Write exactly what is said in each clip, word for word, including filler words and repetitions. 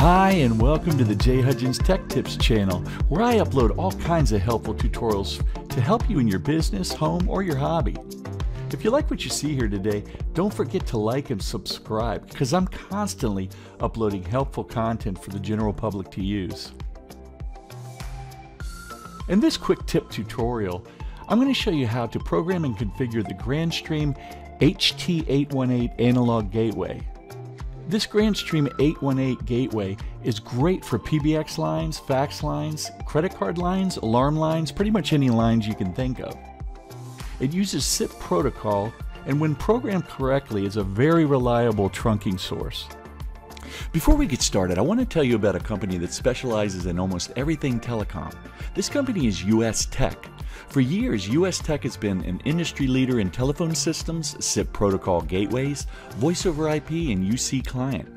Hi, and welcome to the Jay Hudgens Tech Tips channel, where I upload all kinds of helpful tutorials to help you in your business, home, or your hobby. If you like what you see here today, don't forget to like and subscribe, because I'm constantly uploading helpful content for the general public to use. In this quick tip tutorial, I'm going to show you how to program and configure the Grandstream H T eight one eight analog gateway. This Grandstream eight one eight gateway is great for P B X lines, fax lines, credit card lines, alarm lines, pretty much any lines you can think of. It uses S I P protocol, and when programmed correctly is a very reliable trunking source. Before we get started, I want to tell you about a company that specializes in almost everything telecom. This company is U S Tech. For years, U S Tech has been an industry leader in telephone systems, S I P protocol gateways, voice over I P, and U C client.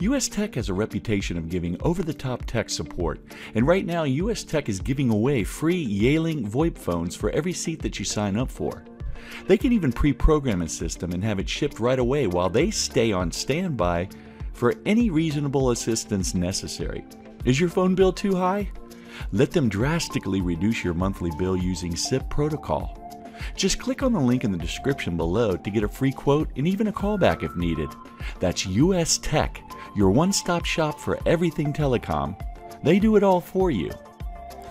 U S Tech has a reputation of giving over-the-top tech support, and right now U S Tech is giving away free Yealink VoIP phones for every seat that you sign up for. They can even pre-program a system and have it shipped right away while they stay on standby for any reasonable assistance necessary. Is your phone bill too high? Let them drastically reduce your monthly bill using S I P protocol. Just click on the link in the description below to get a free quote and even a callback if needed. That's U S Tech, your one-stop shop for everything telecom. They do it all for you.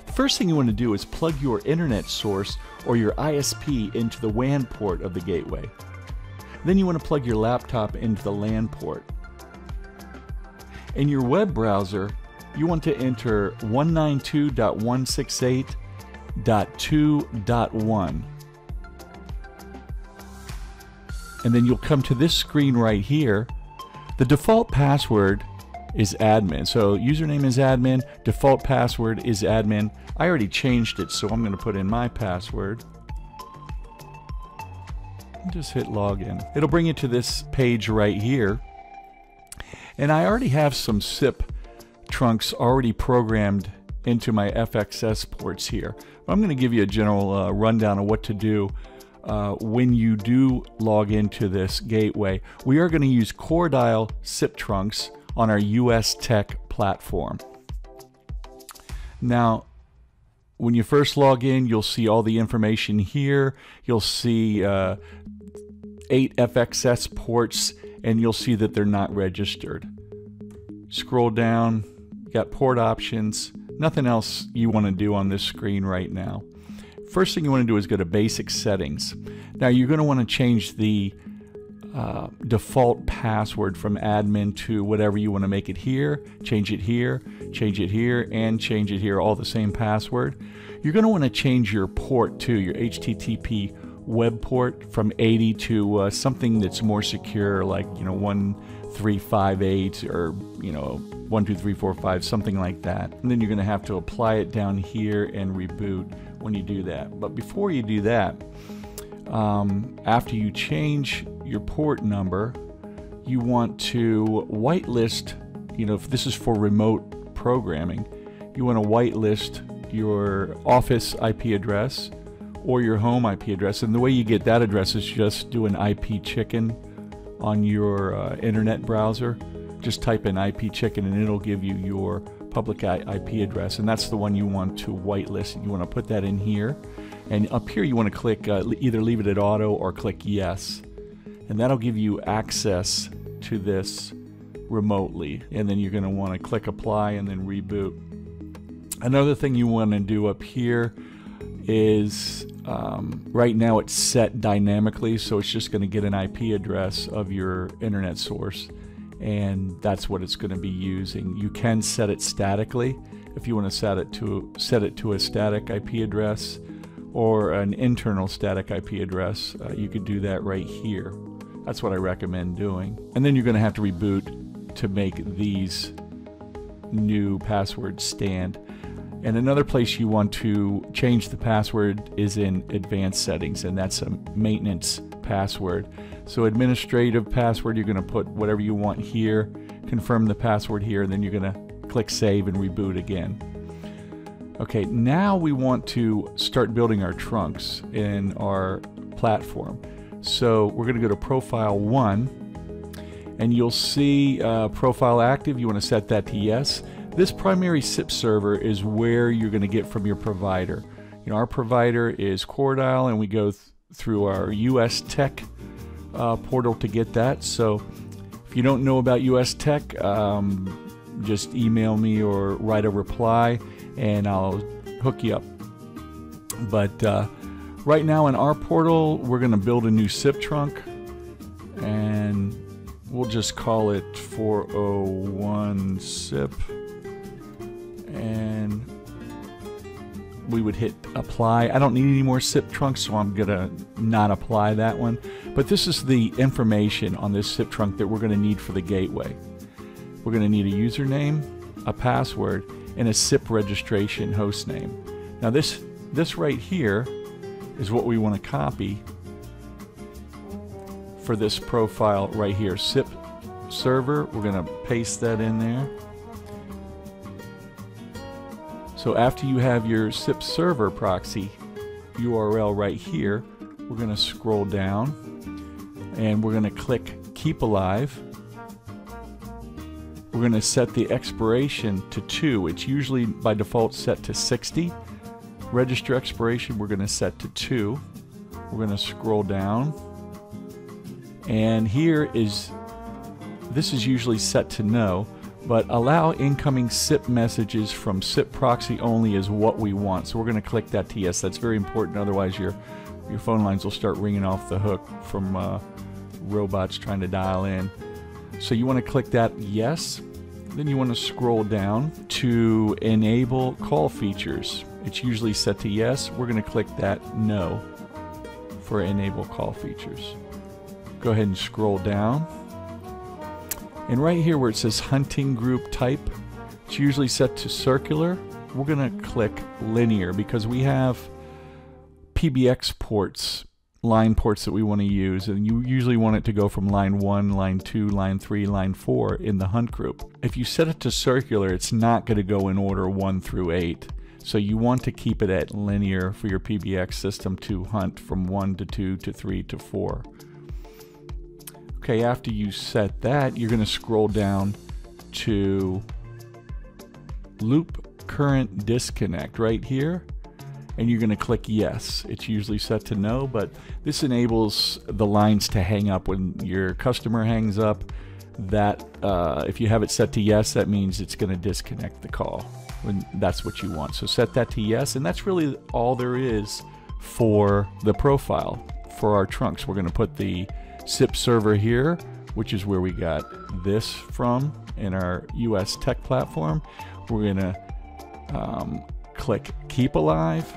The first thing you want to do is plug your internet source or your I S P into the W A N port of the gateway. Then you want to plug your laptop into the LAN port. In your web browser, you want to enter one ninety-two dot one sixty-eight dot two dot one. And then you'll come to this screen right here. The default password is admin. So username is admin, default password is admin. I already changed it, so I'm going to put in my password. Just hit login. It'll bring you to this page right here. And I already have some S I P trunks already programmed into my F X S ports here. I'm going to give you a general uh, rundown of what to do uh, when you do log into this gateway. We are going to use CoreDial S I P trunks on our U S Tech platform. Now, when you first log in, you'll see all the information here. You'll see uh, eight F X S ports, and you'll see that they're not registered. Scroll down, got port options, nothing else you want to do on this screen right now. First thing you want to do is go to basic settings. Now you're going to want to change the uh, default password from admin to whatever you want to make it here, change it here, change it here, and change it here, all the same password. You're going to want to change your port too, your H T T P web port from eighty to uh, something that's more secure, like, you know, one three five eight or, you know, one two three four five, something like that. And then you're going to have to apply it down here and reboot when you do that. But before you do that, um, after you change your port number, you want to whitelist, you know, if this is for remote programming, you want to whitelist your office I P address or your home I P address. And the way you get that address is just do an ipchicken on your uh, internet browser. Just type in ipchicken and it'll give you your public I P address, and that's the one you want to whitelist, and you want to put that in here. And up here you want to click uh, either leave it at auto or click yes, and that'll give you access to this remotely. And then you're going to want to click apply and then reboot. Another thing you want to do up here is um, right now it's set dynamically, so it's just going to get an I P address of your internet source, and that's what it's going to be using. You can set it statically if you want to set it to set it to a static I P address or an internal static I P address. Uh, you could do that right here. That's what I recommend doing. And then you're going to have to reboot to make these new passwords stand. And another place you want to change the password is in advanced settings, and that's a maintenance password. So administrative password, you're going to put whatever you want here, confirm the password here, and then you're going to click save and reboot again. Okay, now we want to start building our trunks in our platform. So we're going to go to profile one, and you'll see uh, profile active. You want to set that to yes. This primary S I P server is where you're going to get from your provider. You know, our provider is CoreDial, and we go th through our U S Tech uh, portal to get that. So if you don't know about U S Tech, um, just email me or write a reply and I'll hook you up. But uh, right now in our portal, we're going to build a new S I P trunk, and we'll just call it four oh one S I P, and we would hit apply. I don't need any more S I P trunks, so I'm going to not apply that one. But this is the information on this S I P trunk that we're going to need for the gateway. We're going to need a username, a password, and a S I P registration host name. Now this this right here is what we want to copy for this profile right here, S I P server. We're going to paste that in there. So after you have your S I P server proxy U R L right here, we're going to scroll down and we're going to click Keep Alive. We're going to set the expiration to two. It's usually by default set to sixty. Register expiration, we're going to set to two. We're going to scroll down. And here is, this is usually set to no, but allow incoming S I P messages from S I P proxy only is what we want. So we're going to click that to yes. That's very important. Otherwise, your, your phone lines will start ringing off the hook from uh, robots trying to dial in. So you want to click that yes. Then you want to scroll down to enable call features. It's usually set to yes. We're going to click that no for enable call features. Go ahead and scroll down. And right here where it says hunting group type, it's usually set to circular. We're going to click linear because we have P B X ports, line ports that we want to use, and you usually want it to go from line one, line two, line three, line four in the hunt group. If you set it to circular, it's not going to go in order one through eight. So you want to keep it at linear for your P B X system to hunt from one to two to three to four. Okay, after you set that, you're going to scroll down to loop current disconnect right here, and you're going to click yes. It's usually set to no, but this enables the lines to hang up when your customer hangs up. That uh, if you have it set to yes, that means it's going to disconnect the call when that's what you want. So set that to yes, and that's really all there is for the profile for our trunks. We're going to put the S I P server here, which is where we got this from in our U S Tech platform. We're going to um, click Keep Alive.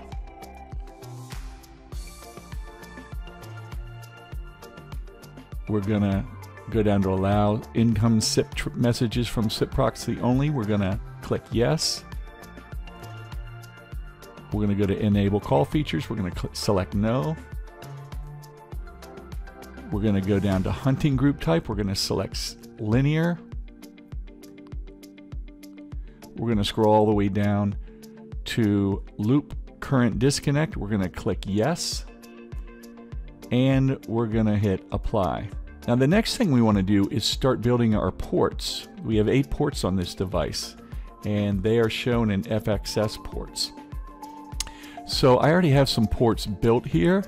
We're going to go down to allow incoming S I P tr messages from S I P proxy only. We're going to click yes. We're going to go to enable call features. We're going to select no. We're going to go down to hunting group type. We're going to select linear. We're going to scroll all the way down to loop current disconnect. We're going to click yes. And we're going to hit apply. Now the next thing we want to do is start building our ports. We have eight ports on this device, and they are shown in F X S ports. So I already have some ports built here.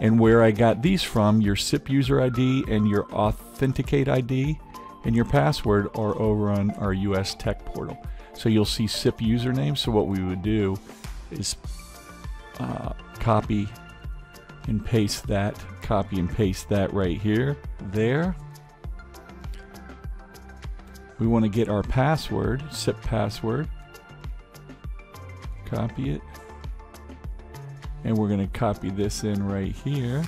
And where I got these from, your S I P user I D and your authenticate I D and your password are over on our U S Tech portal. So you'll see S I P username. So what we would do is uh, copy and paste that, copy and paste that right here, there. We want to get our password, S I P password, copy it. And we're going to copy this in right here.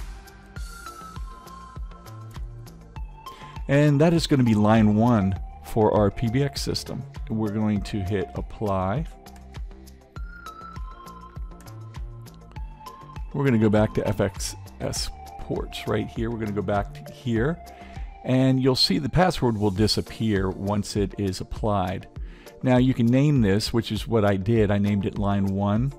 And that is going to be line one for our P B X system. We're going to hit apply. We're going to go back to F X S ports right here. We're going to go back to here. And you'll see the password will disappear once it is applied. Now you can name this, which is what I did. I named it line one.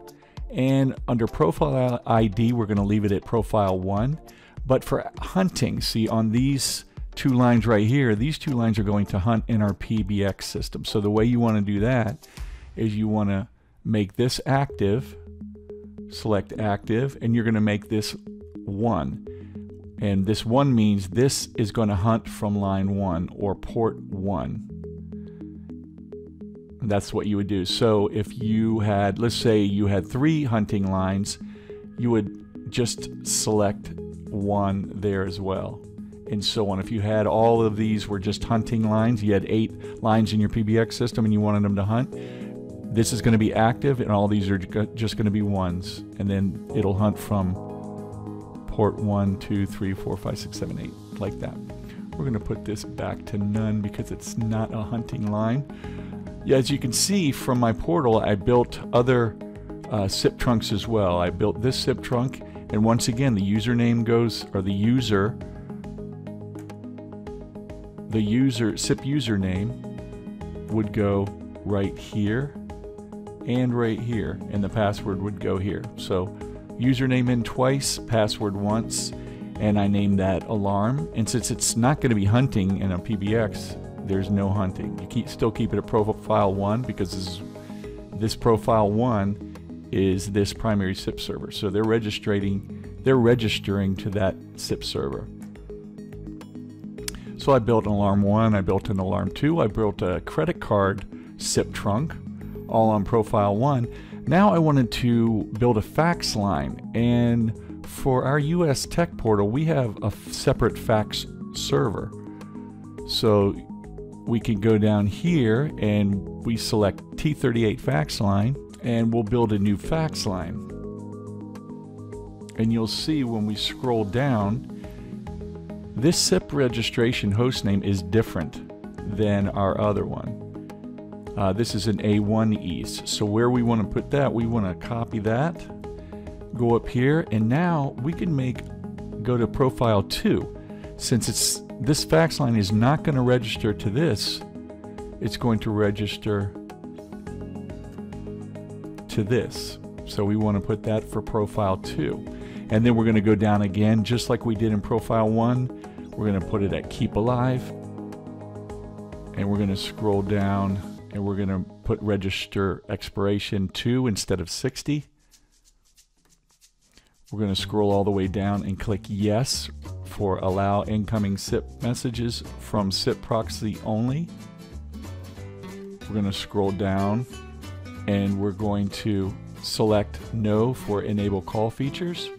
And under profile I D, we're going to leave it at profile one. But for hunting, see on these two lines right here, these two lines are going to hunt in our P B X system. So the way you want to do that is you want to make this active, select active, and you're going to make this one. And this one means this is going to hunt from line one or port one. That's what you would do. So if you had, let's say you had three hunting lines, you would just select one there as well, and so on. If you had all of these were just hunting lines, you had eight lines in your P B X system and you wanted them to hunt, this is going to be active and all these are just going to be ones, and then it'll hunt from port one, two, three, four, five, six, seven, eight, like that. We're going to put this back to none because it's not a hunting line. As you can see from my portal, I built other uh, S I P trunks as well. I built this S I P trunk, and once again, the username goes, or the user, the user S I P username would go right here and right here, and the password would go here. So username in twice, password once, and I named that alarm. And since it's not going to be hunting in a P B X, there's no hunting. You keep, still keep it at profile one because this, is, this profile one is this primary S I P server. So they're registering, they're registering to that S I P server. So I built an alarm one, I built an alarm two, I built a credit card S I P trunk, all on profile one. Now I wanted to build a fax line, and for our U S Tech portal, we have a separate fax server. So we can go down here and we select T thirty-eight fax line, and we'll build a new fax line. And you'll see when we scroll down, this S I P registration hostname is different than our other one. Uh, this is an A one East. So where we want to put that, we want to copy that, go up here, and now we can make, go to profile two. Since it's this fax line is not going to register to this, it's going to register to this. So we want to put that for profile two. And then we're going to go down again, just like we did in profile one. We're going to put it at keep alive. And we're going to scroll down and we're going to put register expiration two instead of sixty. We're going to scroll all the way down and click yes for allow incoming S I P messages from S I P proxy only. We're going to scroll down and we're going to select no for enable call features.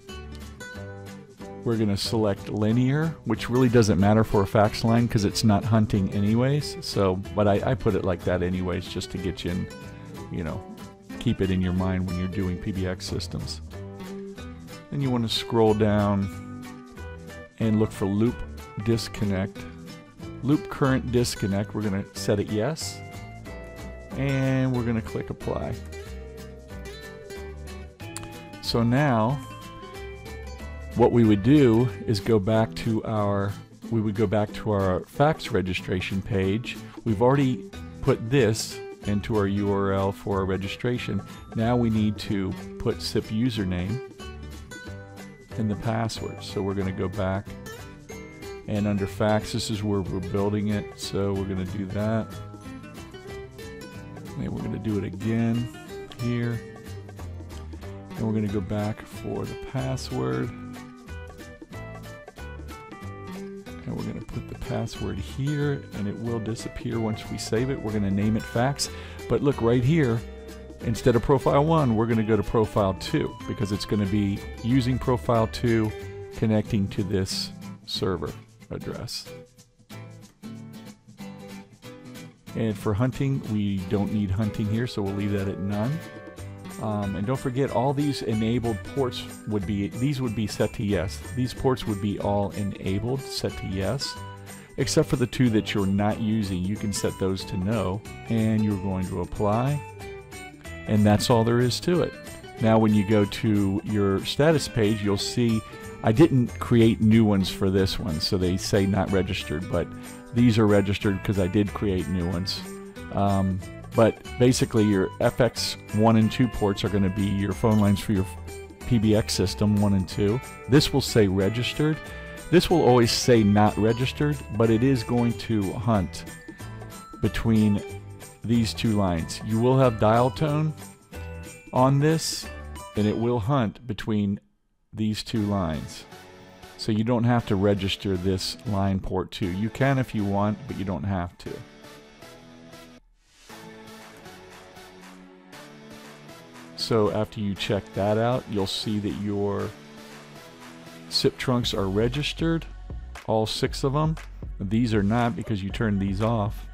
We're going to select linear, which really doesn't matter for a fax line because it's not hunting anyways. So, but I, I put it like that anyways just to get you in, you know, keep it in your mind when you're doing P B X systems. Then you want to scroll down and look for loop disconnect. Loop current disconnect, we're gonna set it yes. And we're gonna click apply. So now, what we would do is go back to our, we would go back to our fax registration page. We've already put this into our U R L for our registration. Now we need to put S I P username and the password. So we're going to go back, and under fax, this is where we're building it. So we're going to do that. And we're going to do it again here. And we're going to go back for the password. And we're going to put the password here, and it will disappear once we save it. We're going to name it fax. But look right here, instead of profile one, we're going to go to profile two because it's going to be using profile two connecting to this server address. And for hunting, we don't need hunting here, so we'll leave that at none. Um, and don't forget, all these enabled ports would be, these would be set to yes. These ports would be all enabled, set to yes, except for the two that you're not using. You can set those to no, and you're going to apply. And that's all there is to it. Now when you go to your status page, you'll see I didn't create new ones for this one, so they say not registered, but these are registered because I did create new ones. Um, but basically your F X one and two ports are going to be your phone lines for your P B X system one and two. This will say registered. This will always say not registered, but it is going to hunt between these two lines. You will have dial tone on this, and it will hunt between these two lines. So you don't have to register this line port two. You can if you want, but you don't have to. So after you check that out, you'll see that your S I P trunks are registered, all six of them. These are not because you turned these off.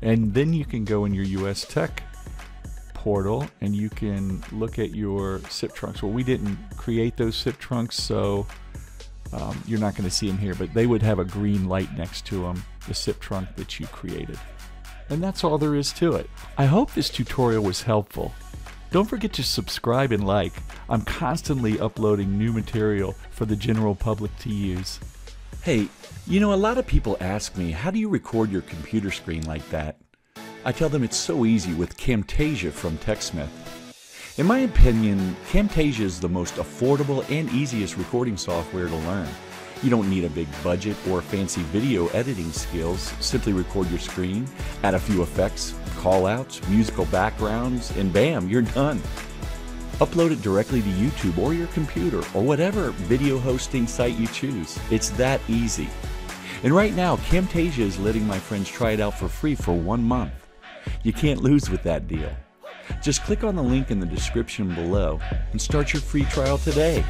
And then you can go in your U S Tech portal and you can look at your S I P trunks. Well, we didn't create those S I P trunks, so um, you're not going to see them here, but they would have a green light next to them, the S I P trunk that you created. And that's all there is to it. I hope this tutorial was helpful. Don't forget to subscribe and like. I'm constantly uploading new material for the general public to use. Hey, you know, a lot of people ask me, how do you record your computer screen like that? I tell them it's so easy with Camtasia from TechSmith. In my opinion, Camtasia is the most affordable and easiest recording software to learn. You don't need a big budget or fancy video editing skills. Simply record your screen, add a few effects, call-outs, musical backgrounds, and bam, you're done. Upload it directly to YouTube or your computer or whatever video hosting site you choose. It's that easy. And right now, Camtasia is letting my friends try it out for free for one month. You can't lose with that deal. Just click on the link in the description below and start your free trial today.